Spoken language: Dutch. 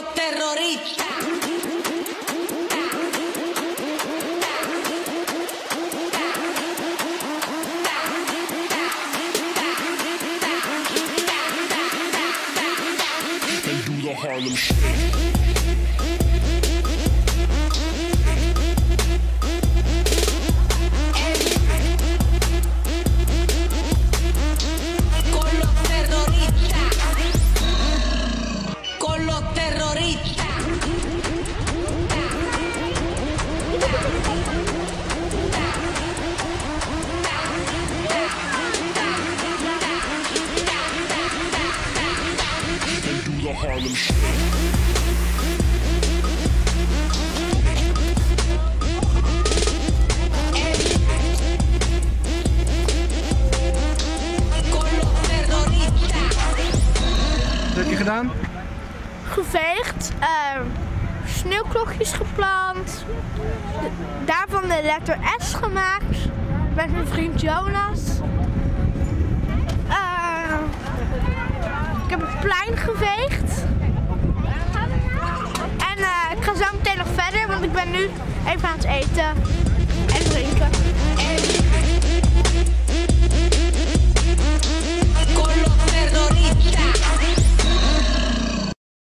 los terroristas. They do the Harlem Shake. Harlem Shake. Wat heb je gedaan? Geveegd, sneeuwklokjes geplant, daarvan de letter S gemaakt met mijn vriend Jonas. Ik heb het plein geveegd en ik ga zo meteen nog verder, want ik ben nu even aan het eten en drinken.